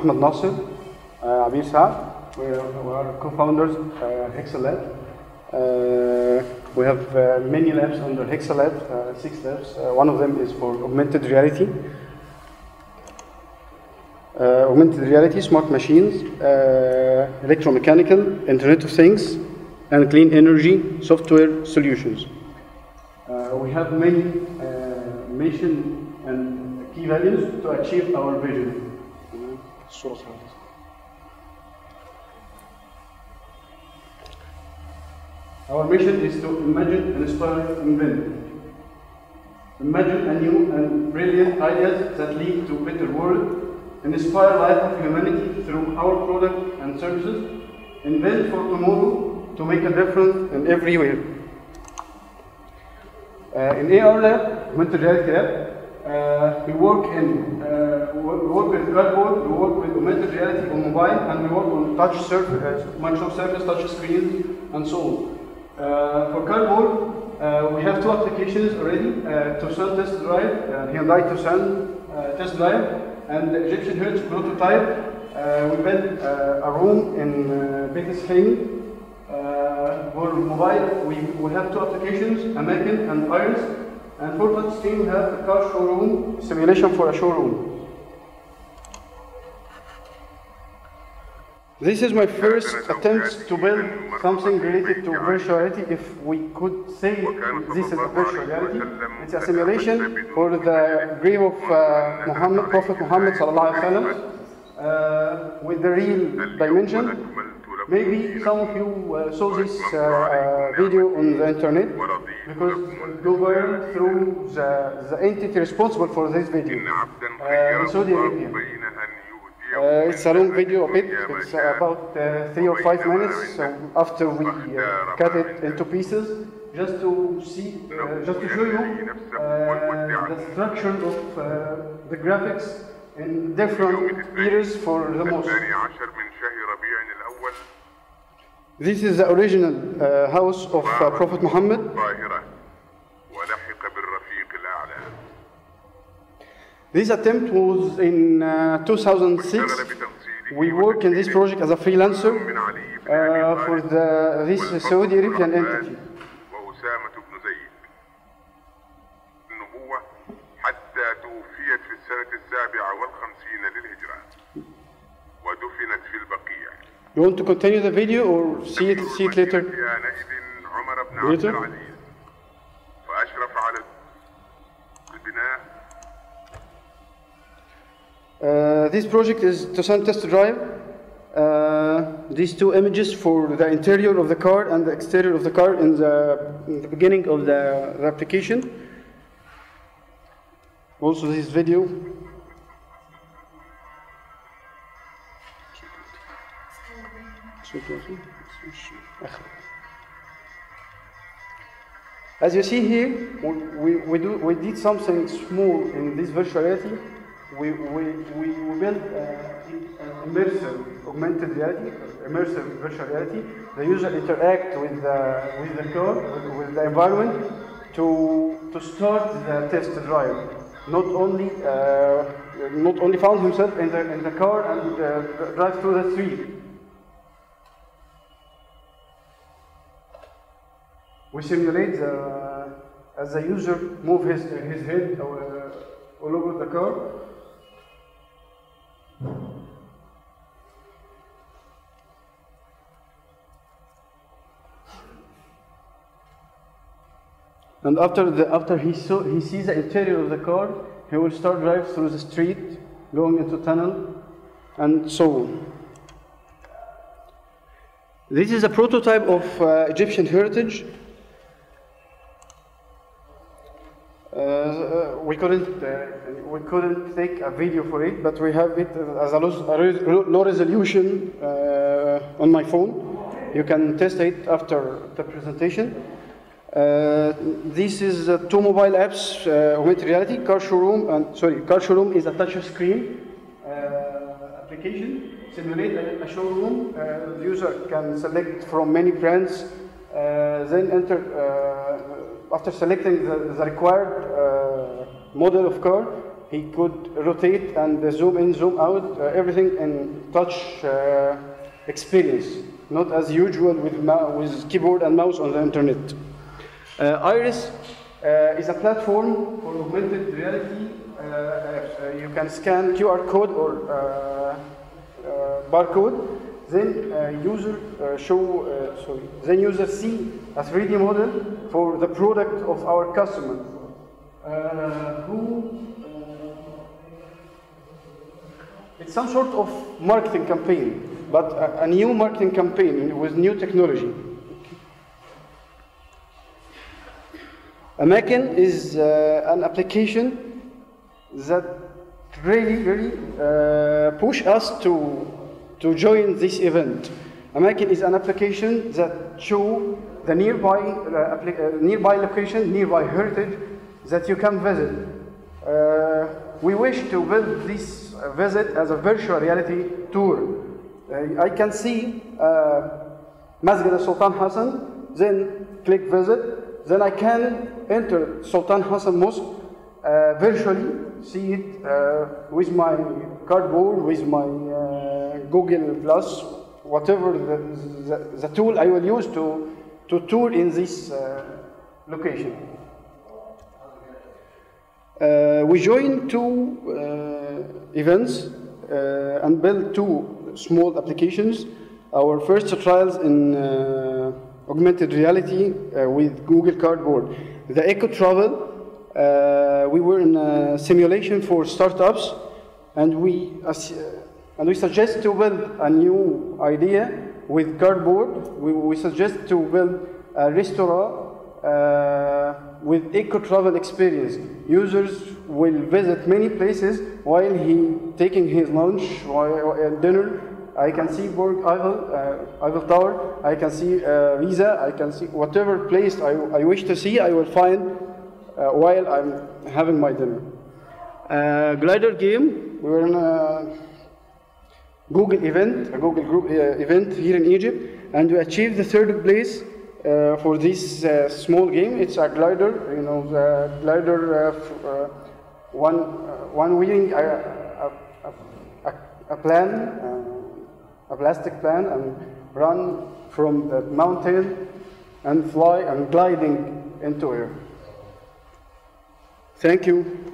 Ahmad Nasser, Abir Shah. We are co-founders of Hexellab. We have many labs under Hexellab, 6 labs. One of them is for augmented reality. Augmented reality, smart machines, electromechanical, Internet of Things, and clean energy software solutions. We have many mission and key values to achieve our vision. Our mission is to imagine and inspire and invent. Imagine a new and brilliant ideas that lead to a better world, and inspire life of humanity through our products and services, invent for tomorrow to make a difference in everywhere. In AR Lab, Augmented Reality Lab, we work with cardboard, we work with augmented reality on mobile, and we work on touch surface, Microsoft surface, touch screens, and so on. For cardboard, we have 2 applications already, Tucson test drive, Hyundai Tucson test drive, and the Egyptian Hertz prototype. We built a room in Betheshaim. For mobile, we have 2 applications, American and Pirates. And for touch screen, we have a car showroom, simulation for a showroom. This is my first attempt to build something related to virtual reality, if we could say this is a virtual reality. It's a simulation for the grave of Prophet Muhammad with the real dimension. Maybe some of you saw this video on the internet, because it go viral through the entity responsible for this video in Saudi Arabia. It's a long video a bit, it's about 3 or 5 minutes after we cut it into pieces, just to see, just to show you the structure of the graphics in different eras for the mosque. This is the original house of Prophet Muhammad. This attempt was in 2006. We work in this project as a freelancer for this Saudi Arabian entity. You want to continue the video or see it later? This project is Tucson test drive. These 2 images for the interior of the car and the exterior of the car in the beginning of the application. Also this video. As you see here, we did something small in this virtual reality. We built immersive augmented reality, immersive virtual reality. The user interact with the car, with the environment, to start the test drive. Not only found himself in the car and drive through the street. We simulate as the user move his head all over the car. And after he sees the interior of the car, he will start drive through the street, going into tunnel, and so on. This is a prototype of Egyptian heritage. We couldn't take a video for it, but we have it as a low resolution on my phone. You can test it after the presentation. This is 2 mobile apps, augmented reality, car showroom, and car showroom is a touch screen application. Simulate a showroom. The user can select from many brands, then enter. After selecting the required model of car, He could rotate and zoom in, zoom out, everything in touch experience, not as usual with keyboard and mouse on the internet. Iris is a platform for augmented reality. You can scan QR code or barcode. Then user see a 3D model for the product of our customer. It's some sort of marketing campaign, but a new marketing campaign with new technology. Amakin is an application that really push us to join this event. Amakin is an application that shows the nearby location, nearby heritage that you can visit. We wish to build this visit as a virtual reality tour. I can see Masjid Sultan Hassan, then click visit, then I can enter Sultan Hassan Mosque virtually, see it with my cardboard, with my Google Plus, whatever the tool I will use to tour in this location. We joined two events and built two small applications. Our first trials in augmented reality with Google Cardboard. The Eco Travel, we were in a simulation for startups, and we suggest to build a new idea with cardboard. We suggest to build a restaurant with eco-travel experience. Users will visit many places while he taking his lunch and dinner. I can see Borg Eiffel Tower, I can see Riza, I can see whatever place I wish to see, I will find while I'm having my dinner. Glider game, we were in a Google event, a Google group event here in Egypt, and we achieved the third place for this small game. It's a glider, you know, the glider one wheeling a plastic plan and run from the mountain and fly and gliding into air. Thank you.